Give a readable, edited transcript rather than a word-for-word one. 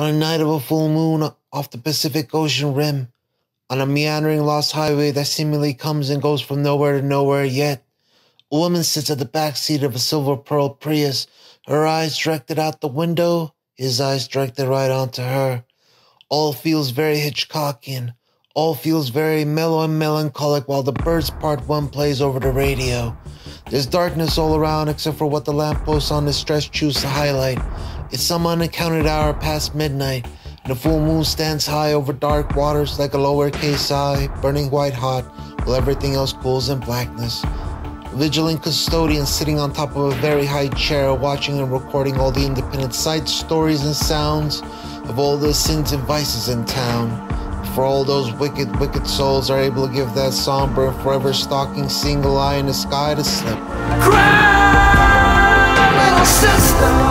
on a night of a full moon off the Pacific Ocean rim, on a meandering lost highway that seemingly comes and goes from nowhere to nowhere, yet a woman sits at the back seat of a silver pearl Prius, her eyes directed out the window, his eyes directed right onto her. All feels very Hitchcockian. All feels very mellow and melancholic while the Birds Part 1 plays over the radio. There's darkness all around except for what the lampposts on the stretch choose to highlight. It's some unaccounted hour past midnight, and the full moon stands high over dark waters like a lowercase I, burning white hot, while everything else cools in blackness. A vigilant custodian sitting on top of a very high chair, watching and recording all the independent sights, stories, and sounds of all the sins and vices in town. For all those wicked, wicked souls are able to give that somber, forever stalking single eye in the sky to slip. Cry, little sister!